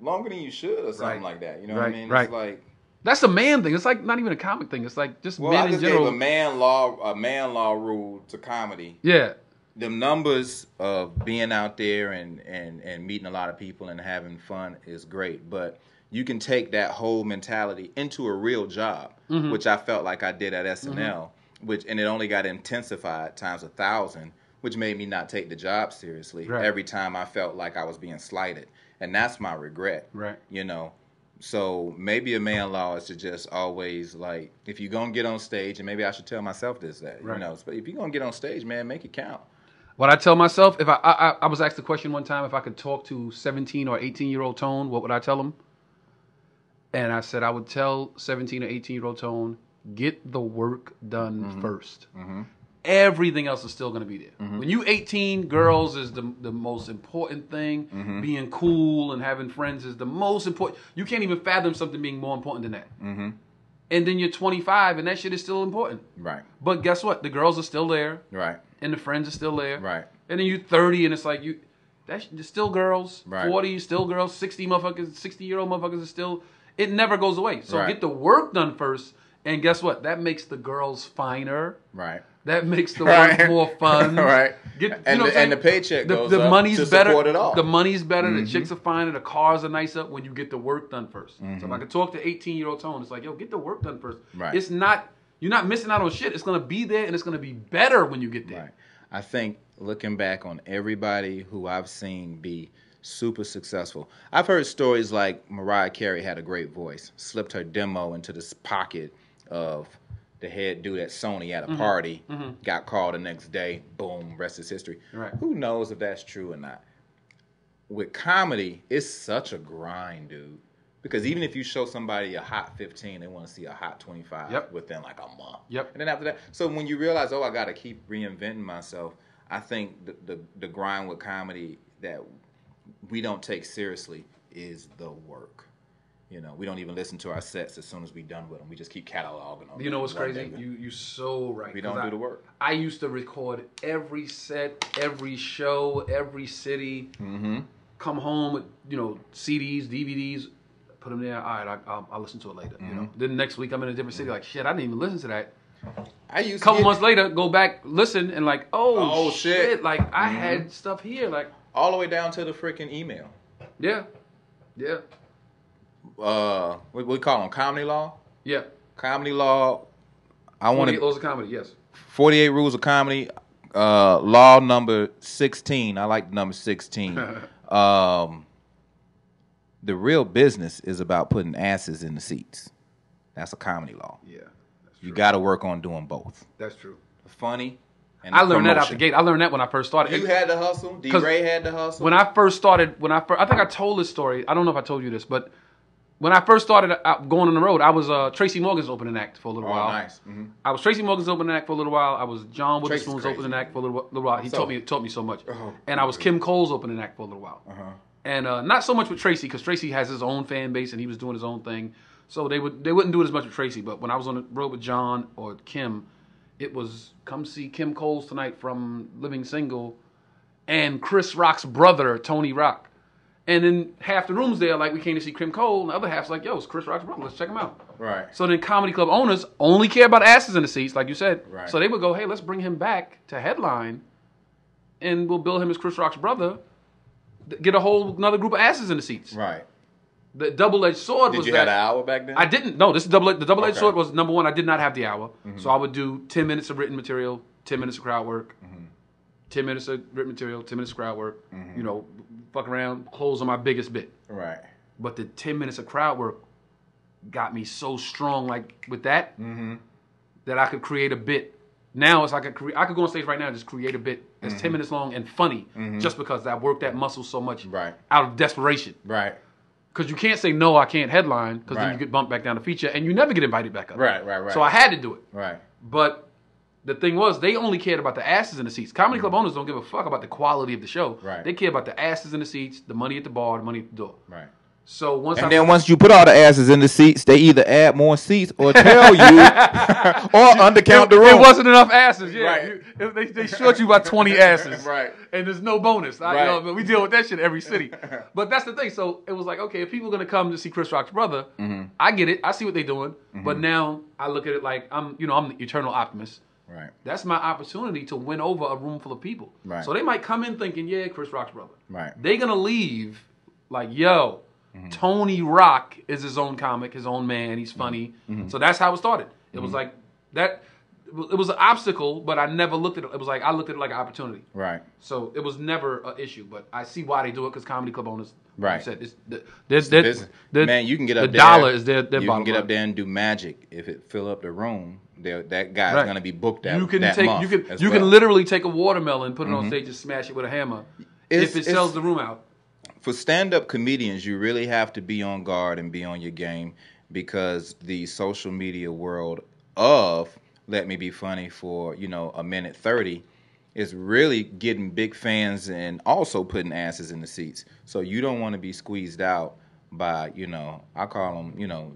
longer than you should or something like that. You know what I mean? Right. It's like... That's a man thing. It's like not even a comic thing. It's like just men in general. Well, I just gave a man law rule to comedy. Yeah. The numbers of being out there and meeting a lot of people and having fun is great, but... You can take that whole mentality into a real job, mm-hmm. which I felt like I did at SNL, mm-hmm. and it only got intensified times 1,000, which made me not take the job seriously. Right. Every time I felt like I was being slighted, and that's my regret. Right. You know, so maybe a man law is to just always like, if you're gonna get on stage, and maybe I should tell myself this, that you know, but if you're gonna get on stage, man, make it count. What I tell myself, if I was asked the question one time, if I could talk to 17 or 18-year-old Tone, what would I tell them? And I said, I would tell 17 or 18-year-old Tone, get the work done mm-hmm. first. Mm-hmm. Everything else is still going to be there. Mm-hmm. When you 18, girls is the most important thing. Mm-hmm. Being cool and having friends is the most important. You can't even fathom something being more important than that. Mm-hmm. and then you're 25, and that shit is still important. Right. But guess what? The girls are still there. Right. And the friends are still there. Right. And then you're 30, and it's like you, that's still girls. Right. 40, still girls. 60 motherfuckers, 60-year-old motherfuckers are still. It never goes away. So right. get the work done first, and guess what? That makes the girls finer. Right. That makes the right. work more fun. Right. Get, and, you know, and the paycheck goes the up money's to better, support it all. The money's better. Mm-hmm. The chicks are finer. The cars are nicer up when you get the work done first. Mm-hmm. So if I could talk to 18-year-old Tone, it's like, yo, get the work done first. Right. It's not, you're not missing out on shit. It's going to be there, and it's going to be better when you get there. Right. I think looking back on everybody who I've seen be super successful, I've heard stories like Mariah Carey had a great voice, slipped her demo into this pocket of the head dude at Sony at a party, got called the next day, boom, rest is history. Right. Who knows if that's true or not? With comedy, it's such a grind, dude. Because even if you show somebody a hot 15, they want to see a hot 25 within like a month. Yep. And then after that, so when you realize, oh, I got to keep reinventing myself, I think the grind with comedy that we don't take seriously is the work. You know, we don't even listen to our sets as soon as we're done with them. We just keep cataloging them. You know what's crazy? You're so right. We don't do the work. I used to record every set, every show, every city, come home with, you know, CDs, DVDs, put them there. All right, I'll listen to it later. You know, then next week I'm in a different city. Like, shit, I didn't even listen to that. I used couple months later, go back, listen, and like, oh shit, like I had stuff here, like all the way down to the freaking email. Yeah, yeah. We call them comedy law. Yeah, comedy law. I want 48 laws of comedy. Yes. 48 rules of comedy. Law number 16. I like number 16. The real business is about putting asses in the seats. That's a comedy law. Yeah. You got to work on doing both. That's true. Funny. And I learned that out the gate. I learned that when I first started. You had the hustle. D-Ray had the hustle. When I first started, I think I told this story. I don't know if I told you this, but when I first started out going on the road, I was Tracy Morgan's opening act for a little while. Oh, nice. Mm-hmm. I was Tracy Morgan's opening act for a little while. I was John Witherspoon's opening act for a little while. He taught me so much. Oh, and I was Kim Coles opening act for a little while. Uh-huh. And not so much with Tracy, because Tracy has his own fan base and he was doing his own thing. So they wouldn't do it as much with Tracy, but when I was on the road with John or Kim, it was come see Kim Coles tonight from Living Single, and Chris Rock's brother Tony Rock, and then half the room's there like we came to see Kim Coles, and the other half's like, yo, it's Chris Rock's brother, let's check him out. Right. So then comedy club owners only care about asses in the seats, like you said. Right. So they would go, hey, let's bring him back to headline, and we'll bill him as Chris Rock's brother, get a whole another group of asses in the seats. Right. The double-edged sword was that. Did you have an hour back then? I didn't. No, this is the double-edged sword was, number one, I did not have the hour. Mm-hmm. So I would do 10 minutes of written material, 10 minutes of crowd work, 10 minutes of written material, 10 minutes of crowd work, you know, fuck around, close on my biggest bit. Right. But the 10 minutes of crowd work got me so strong, like, with that, that I could create a bit. Now it's like I could go on stage right now and just create a bit that's 10 minutes long and funny just because I worked that muscle so much out of desperation. Right. Because you can't say, no, I can't headline, because then you get bumped back down to feature, and you never get invited back up. Right. So I had to do it. Right. But the thing was, they only cared about the asses in the seats. Comedy club owners don't give a fuck about the quality of the show. Right. They care about the asses in the seats, the money at the bar, the money at the door. Right. So once you put all the asses in the seats, they either add more seats or tell you or undercount the room. There wasn't enough asses. Yeah, they short you by 20 asses. Right. And there's no bonus. I know, but we deal with that shit in every city. But that's the thing. So it was like, okay, if people are gonna come to see Chris Rock's brother, I get it. I see what they're doing. But now I look at it like I'm the eternal optimist. Right. That's my opportunity to win over a room full of people. Right. So they might come in thinking, yeah, Chris Rock's brother. Right. They're gonna leave like, yo. Tony Rock is his own comic, his own man. He's funny. So that's how it started. It was like that. It was an obstacle, but I never looked at it. It was like I looked at it like an opportunity. Right. So it was never an issue, but I see why they do it, because comedy club owners. Right. Like you said, man, you can get up there. The dollar is their bottom line. You can get up there and do magic. If it fill up the room, that guy's going to be booked out. You can literally take a watermelon, put it on stage, and smash it with a hammer. If it sells the room out. For stand-up comedians, you really have to be on guard and be on your game, because the social media world of Let Me Be Funny for, a minute 30 is really getting big fans and also putting asses in the seats. So you don't want to be squeezed out by, you know, I call them, you know,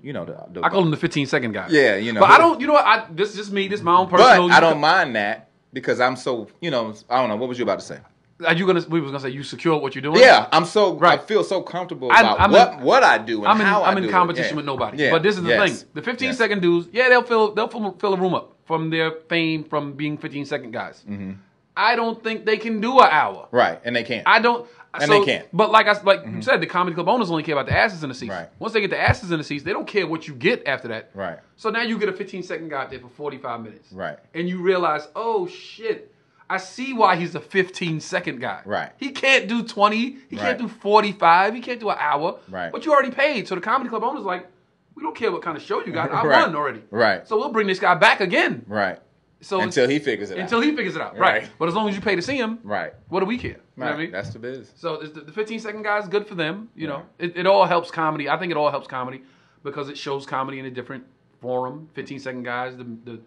I call them the 15-second guy. Yeah, you know. But I don't, you know what, this is just me, this is my own personal. But I don't mind that because I'm so, you know, I don't know, what was you about to say? Are you gonna? We was gonna say you secure what you're doing. Yeah, I'm so. Right. I feel so comfortable about what I do and how I do. I'm in competition with nobody. Yeah. But this is the thing: the 15-second dudes, they'll fill a room up from their fame from being 15-second guys. Mm-hmm. I don't think they can do an hour. Right, and they can't. They can't. But like you said, the comedy club owners only care about the asses in the seats. Right. Once they get the asses in the seats, they don't care what you get after that. Right. So now you get a 15-second guy out there for 45 minutes. Right. And you realize, oh shit. I see why he's a 15-second guy. Right. He can't do 20. He can't do 45. He can't do an hour. Right. But you already paid. So the comedy club owner's like, we don't care what kind of show you got. I won already. Right. So we'll bring this guy back again. Right. So until he figures it out. Until he figures it out. Right. But as long as you pay to see him, right. What do we care? You know what I mean? That's the biz. So the 15-second guy's good for them. You know, it all helps comedy. I think it all helps comedy because it shows comedy in a different forum. 15-second guys, the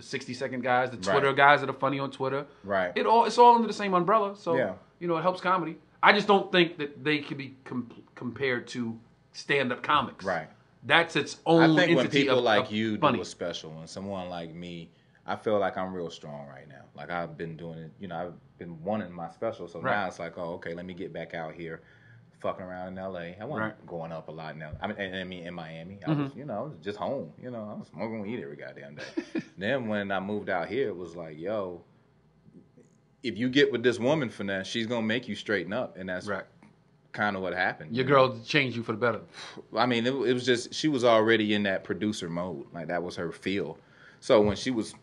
60-second guys, the Twitter guys that are funny on Twitter. Right. It's all under the same umbrella. So, you know, it helps comedy. I just don't think that they can be compared to stand-up comics. Right. That's its own entity. I think when people like you do a special and someone like me, I feel like I'm real strong right now. Like I've been doing it, you know, I've been wanting my special. So now it's like, oh, okay, let me get back out here. Fucking around in L.A. I wasn't going up a lot now. I mean, in Miami, I was, you know, I was just home. You know, I was smoking weed every goddamn day. Then when I moved out here, it was like, yo, if you get with this woman, Finesse, she's gonna make you straighten up, and that's kind of what happened. Your girl changed you for the better. I mean, it was just she was already in that producer mode, like that was her feel. So when she was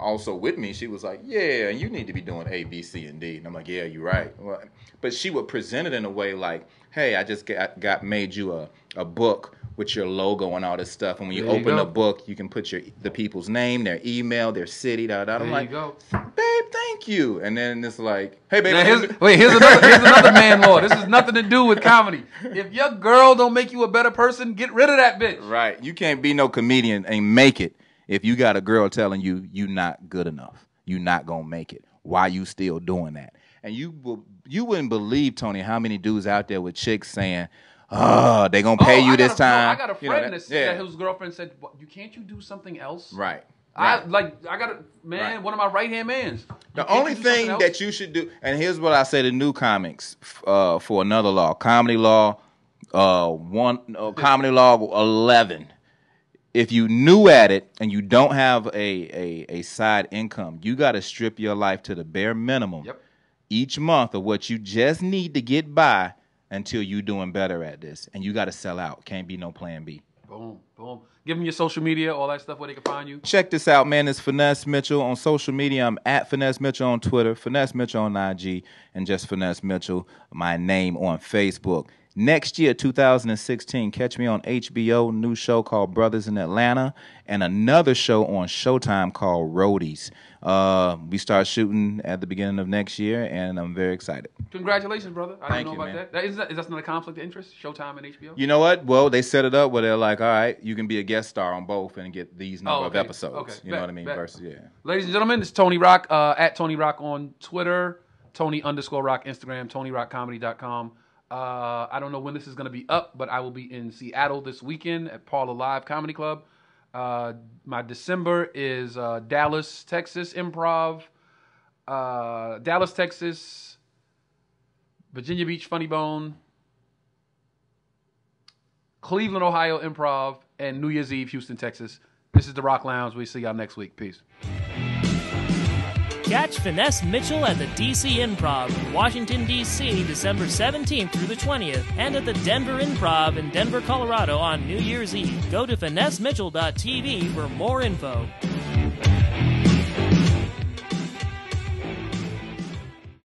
also with me, she was like, yeah, you need to be doing A, B, C, and D. And I'm like, yeah, you're right. Well, but she would present it in a way like, hey, I just got made you a book with your logo and all this stuff. And when you open the book, you can put the people's name, their email, their city, da-da-da. I'm like, babe, thank you. And then it's like, hey, babe. Now here's another man law. This has nothing to do with comedy. If your girl don't make you a better person, get rid of that bitch. Right. You can't be no comedian and make it. If you got a girl telling you, you're not good enough, you're not going to make it, why you still doing that? And you wouldn't believe, Tony, how many dudes out there with chicks saying, oh, they going to pay you this time. I got a friend that his girlfriend said, well, can't you do something else? Right. One of my right-hand mans. The only thing that you should do, and here's what I say to new comics for another law, Comedy Law Comedy Law 11. If you new at it and you don't have a side income, you got to strip your life to the bare minimum each month of what you just need to get by until you're doing better at this. And you got to sell out. Can't be no plan B. Boom, boom. Give them your social media, all that stuff where they can find you. Check this out, man. It's Finesse Mitchell on social media. I'm at Finesse Mitchell on Twitter, Finesse Mitchell on IG, and just Finesse Mitchell, my name, on Facebook. Next year, 2016, catch me on HBO, new show called Brothers in Atlanta, and another show on Showtime called Roadies. We start shooting at the beginning of next year, and I'm very excited. Congratulations, brother. I didn't know about that. That's not a conflict of interest, Showtime and HBO? You know what? Well, they set it up where they're like, all right, you can be a guest star on both and get these number of episodes. Okay. You know what I mean? Versus, Ladies and gentlemen, this is Tony Rock, at Tony Rock on Twitter, Tony_Rock Instagram, TonyRockComedy.com. I don't know when this is going to be up, but I will be in Seattle this weekend at Parlor Live Comedy Club. My December is Dallas, Texas Improv, Dallas, Texas, Virginia Beach Funny Bone, Cleveland, Ohio Improv, and New Year's Eve, Houston, Texas. This is The Rock Lounge. We'll see y'all next week. Peace. Catch Finesse Mitchell at the DC Improv in Washington, D.C., December 17th through the 20th, and at the Denver Improv in Denver, Colorado on New Year's Eve. Go to FinesseMitchell.tv for more info.